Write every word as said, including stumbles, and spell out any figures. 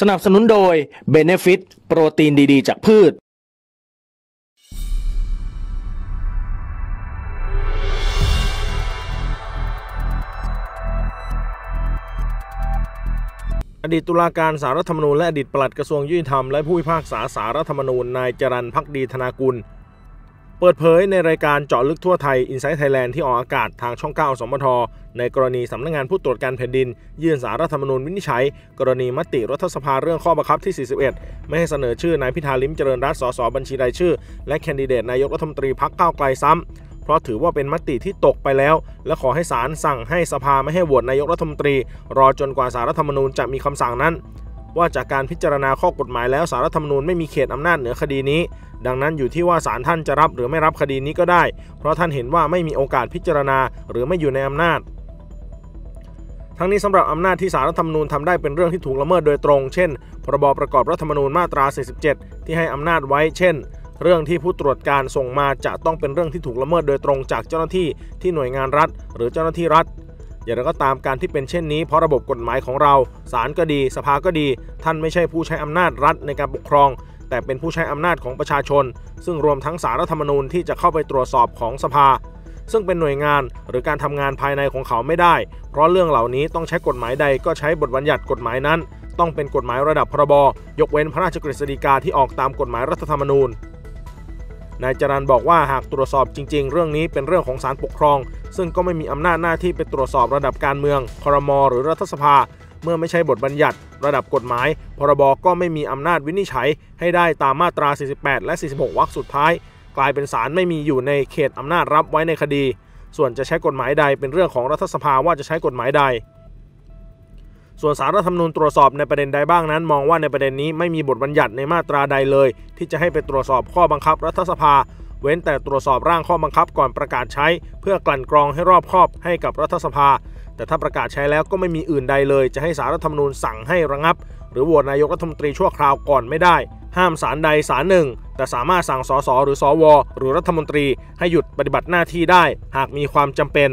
สนับสนุนโดย Benefit โปรตีนดีๆจากพืชอดีตตุลาการศาลรัฐธรรมนูญและอดีตปลัดกระทรวงยุติธรรมและผู้พิพากษาศาลรัฐธรรมนูญนายจรัญ ภักดีธนากุลเปิดเผยในรายการเจาะลึกทั่วไทย Inside Thailand ที่ออกอากาศทางช่อง เก้า สมทในกรณีสำนักงานผู้ตรวจการแผ่นดินยื่นศาลรัฐธรรมนูญวินิจฉัยกรณีมติรัฐสภาเรื่องข้อบังคับที่ สี่สิบเอ็ด ไม่ให้เสนอชื่อนายพิธา ลิ้มเจริญรัตน์ สสบัญชีรายชื่อและแคนดิเดตนายกรัฐมนตรีพรรคก้าวไกลซ้ำเพราะถือว่าเป็นมติที่ตกไปแล้วและขอให้ศาลสั่งให้สภาไม่ให้โหวตนายกรัฐมนตรีรอจนกว่าศาลรัฐธรรมนูญจะมีคำสั่งนั้นว่าจากการพิจารณาข้อกฎหมายแล้วศาลรัฐธรรมนูญไม่มีเขตอำนาจเหนือคดีนี้ดังนั้นอยู่ที่ว่าศาลท่านจะรับหรือไม่รับคดีนี้ก็ได้เพราะท่านเห็นว่าไม่มีโอกาสพิจารณาหรือไม่อยู่ในอำนาจทั้งนี้สำหรับอำนาจที่ศาลรัฐธรรมนูญทำได้เป็นเรื่องที่ถูกละเมิดโดยตรงเช่นพรบประกอบรัฐธรรมนูญมาตรา สี่สิบเจ็ด ที่ให้อำนาจไว้เช่นเรื่องที่ผู้ตรวจการส่งมาจะต้องเป็นเรื่องที่ถูกละเมิดโดยตรงจากเจ้าหน้าที่ที่หน่วยงานรัฐหรือเจ้าหน้าที่รัฐอย่างไรก็ตามการที่เป็นเช่นนี้เพราะระบบกฎหมายของเราศาลก็ดีสภาก็ดีท่านไม่ใช่ผู้ใช้อำนาจรัฐในการปกครองแต่เป็นผู้ใช้อำนาจของประชาชนซึ่งรวมทั้งศาลรัฐธรรมนูญที่จะเข้าไปตรวจสอบของสภาซึ่งเป็นหน่วยงานหรือการทำงานภายในของเขาไม่ได้เพราะเรื่องเหล่านี้ต้องใช้กฎหมายใดก็ใช้บทบัญญัติกฎหมายนั้นต้องเป็นกฎหมายระดับพรบยกเว้นพระราชกฤษฎีกาที่ออกตามกฎหมายรัฐธรรมนูญนายจรัญบอกว่าหากตรวจสอบจริงๆเรื่องนี้เป็นเรื่องของศาลปกครองซึ่งก็ไม่มีอำนาจหน้าที่ไปตรวจสอบระดับการเมืองครม.หรือรัฐสภาเมื่อไม่ใช่บทบัญญัติระดับกฎหมายพรบ.ก็ไม่มีอำนาจวินิจฉัยให้ได้ตามมาตรา สี่สิบแปด และ สี่สิบหก วรรคสุดท้ายกลายเป็นศาลไม่มีอยู่ในเขตอำนาจรับไว้ในคดีส่วนจะใช้กฎหมายใดเป็นเรื่องของรัฐสภาว่าจะใช้กฎหมายใดส่วนศาลรัฐธรรมนูญตรวจสอบในประเด็นใดบ้างนั้นมองว่าในประเด็นนี้ไม่มีบทบัญญัติในมาตราใดเลยที่จะให้ไปตรวจสอบข้อบังคับรัฐสภาเว้นแต่ตรวจสอบร่างข้อบังคับก่อนประกาศใช้เพื่อกลั่นกรองให้รอบคอบให้กับรัฐสภาแต่ถ้าประกาศใช้แล้วก็ไม่มีอื่นใดเลยจะให้ศาลรัฐธรรมนูญสั่งให้ระงับหรือโหวตนายกรัฐมนตรีชั่วคราวก่อนไม่ได้ห้ามศาลใดศาลหนึ่งแต่สามารถสั่งสสหรือสวหรือรัฐมนตรีให้หยุดปฏิบัติหน้าที่ได้หากมีความจำเป็น